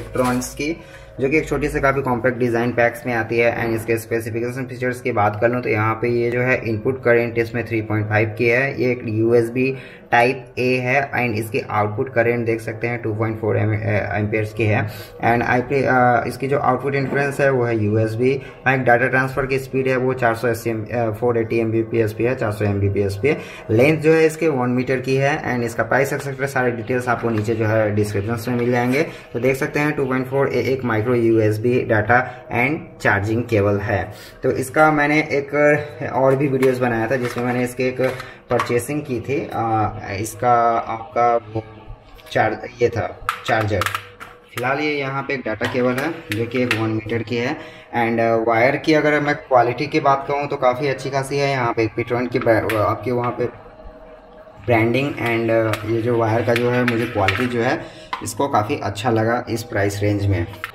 Ptrons की, जो कि एक छोटी सी काफ़ी कॉम्पैक्ट डिज़ाइन पैक्स में आती है। एंड इसके स्पेसिफिकेशन फीचर्स की बात कर लूँ तो यहाँ पे ये जो है इनपुट करंट इसमें 3.5 की है, ये एक USB टाइप ए है। एंड इसकी आउटपुट करंट देख सकते हैं 2.4 एम्पियर्स की है। एंड इसकी जो आउटपुट इंफ्रेंस है वो है USB। एक डाटा ट्रांसफर की स्पीड है वो 480 MBps पे है, 400 MBps पे। लेंथ जो है इसके 1 मीटर की है। एंड इसका प्राइस एक्सेट्रा सारे डिटेल्स आपको नीचे जो है डिस्क्रिप्शन में मिल जाएंगे। तो देख सकते हैं 2.4 एक micro USB data and charging cable है। तो इसका मैंने एक और भी वीडियोस बनाया था जिसमें मैंने इसके एक परचेसिंग की थी। इसका आपका ये था चार्जर। फिलहाल ये यहाँ पे एक डाटा केबल है जो कि एक 1 मीटर की है। एंड वायर की अगर मैं क्वालिटी की बात करूँ तो काफ़ी अच्छी खासी है। यहाँ पे एक Ptron की आपके वहाँ पे ब्रांडिंग एंड ये जो वायर का जो है मुझे क्वालिटी जो है इसको काफ़ी अच्छा लगा इस प्राइस रेंज में।